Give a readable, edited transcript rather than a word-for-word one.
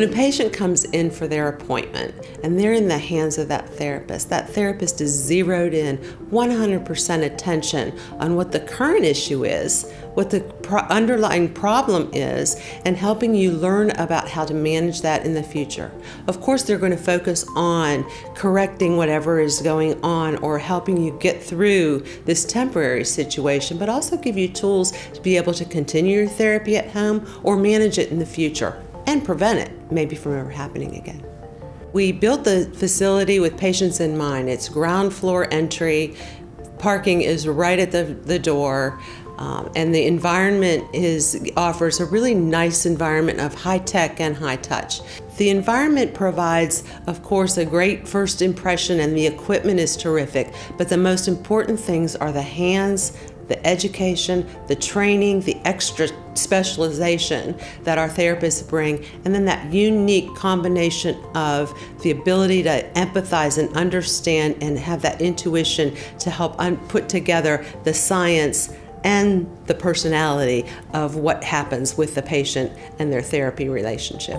When a patient comes in for their appointment and they're in the hands of that therapist is zeroed in 100% attention on what the current issue is, what the underlying problem is, and helping you learn about how to manage that in the future. Of course, they're going to focus on correcting whatever is going on or helping you get through this temporary situation, but also give you tools to be able to continue your therapy at home or manage it in the future and prevent it maybe from ever happening again. We built the facility with patients in mind. It's ground floor entry, parking is right at the door, and the environment offers a really nice environment of high tech and high touch. The environment provides, of course, a great first impression, and the equipment is terrific, but the most important things are the hands, the education, the training, the extra specialization that our therapists bring, and then that unique combination of the ability to empathize and understand and have that intuition to help put together the science and the personality of what happens with the patient and their therapy relationship.